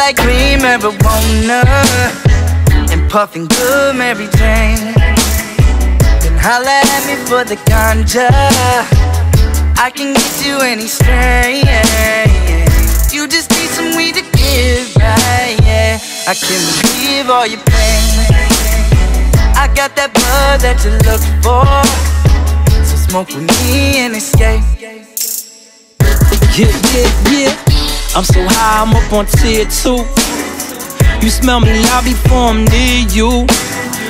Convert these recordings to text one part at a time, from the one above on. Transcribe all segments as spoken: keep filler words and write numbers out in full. like cream marijuana and puffing good Mary Jane. Then holla at me for the ganja, I can get you any strain. You just need some weed to give, right? Yeah, I can relieve all your pain. I got that blood that you look for, so smoke with me and escape. Yeah, yeah, yeah, I'm so high, I'm up on tier two. You smell me, I'll be forming near you.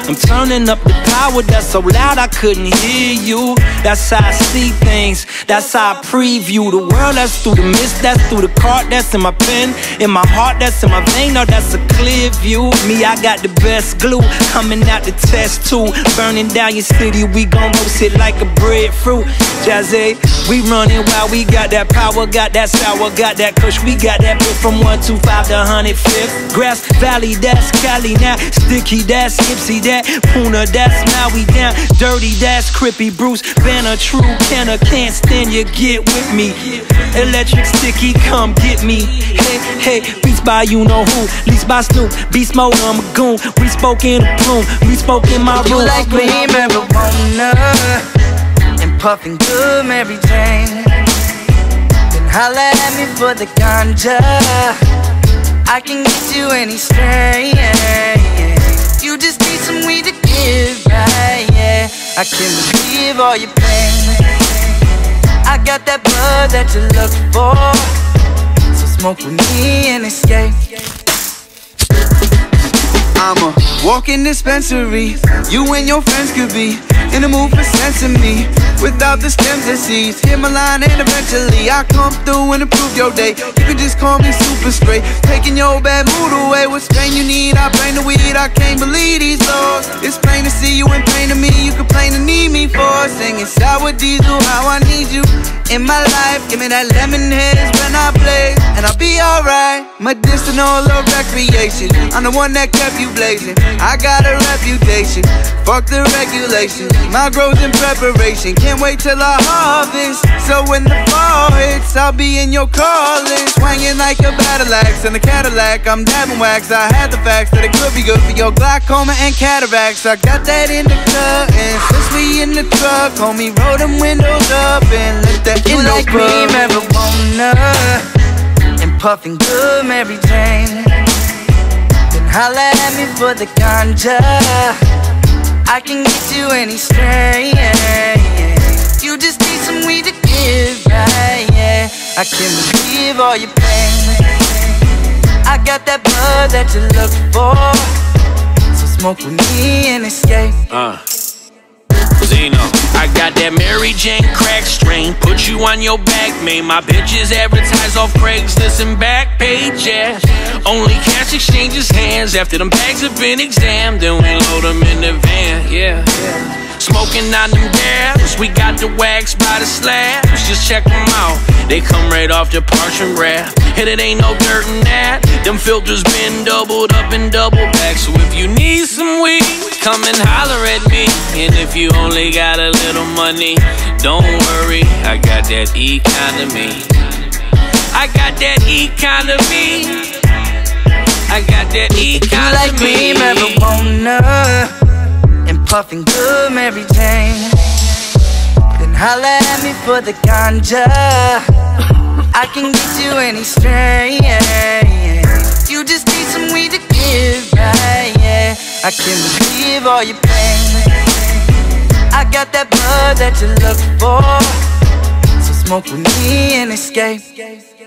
I'm turning up the power that's so loud I couldn't hear you. That's how I see things, that's how I preview the world. That's through the mist, that's through the cart, that's in my pen, in my heart, that's in my vein. Now that's a clear view. Me, I got the best glue, coming out the test too. Burning down your city, we gon' roast it like a breadfruit. Jazzy, we running while we got that power, got that sour, got that kush. We got that bit from one twenty-five to one hundred fifth. Grass Valley, that's Cali now. Sticky, that's Ipsy, that Puna, that's Maui down. Dirty, that's Crippy Bruce Banner, true canna, can't stand you, get with me. Electric sticky, come get me. Hey, hey, beats by you know who, least by Snoop, beast mode, I'm a goon. We spoke in a plume, we spoke in my room. You like green marijuana and puffin' good Mary Jane. Then holla at me for the ganja, I can get you any strain. You just need some weed to give, right? Yeah, I can relieve all your pain. I got that blood that you look for, so smoke with me and escape. I'm a walking dispensary, you and your friends could be in the mood for sesame, without the stems and seeds. Hit my line and eventually I come through and improve your day. You can just call me super straight, taking your bad mood away. What strain you need, I bring the weed, I can't believe these laws. It's plain to see you in pain to me, you complain to need me for. Singing sour diesel, how I need you in my life. Give me that lemon haze when I blaze, and I'll be alright. Medicinal or recreation, I'm the one that kept you blazing. I got a reputation, fuck the regulations. My growth in preparation, can't wait till I harvest. So when the fall hits, I'll be in your calling. Swinging like a battle axe in a Cadillac, I'm dabbing wax. I had the facts that it could be good for your glaucoma and cataracts. I got that indica, and since we in the truck, homie, roll them windows up and let that you like green marijuana and puffin' good Mary Jane. Then holla at me for the ganja, I can get you any strain. You just need some weed to give, right? Yeah, I can relieve all your pain. I got that blood that you look for, so smoke with me and escape. Uh, Zeno, I got that Mary Jane crack strain, put you on your back, man. My bitches advertise off Craigslist and back page, yeah. Only cash exchanges hands after them bags have been examined, then we load them in the van, yeah. Smoking on them dabs, we got the wax by the slabs. Just check them out, they come right off the parchment wrap. And it ain't no dirt in that, them filters been doubled up and double back. So if you need some weed, come and holler at me. And if you only got a little money, don't worry, I got that economy. I got that economy. I got that economy. Like green marijuana and puffin' good Mary Jane. Then holla at me for the ganja, I can get you any strain. You just need some weed to give, right? Yeah, I can relieve all your pain. I got that blood that you look for, so smoke with me and escape.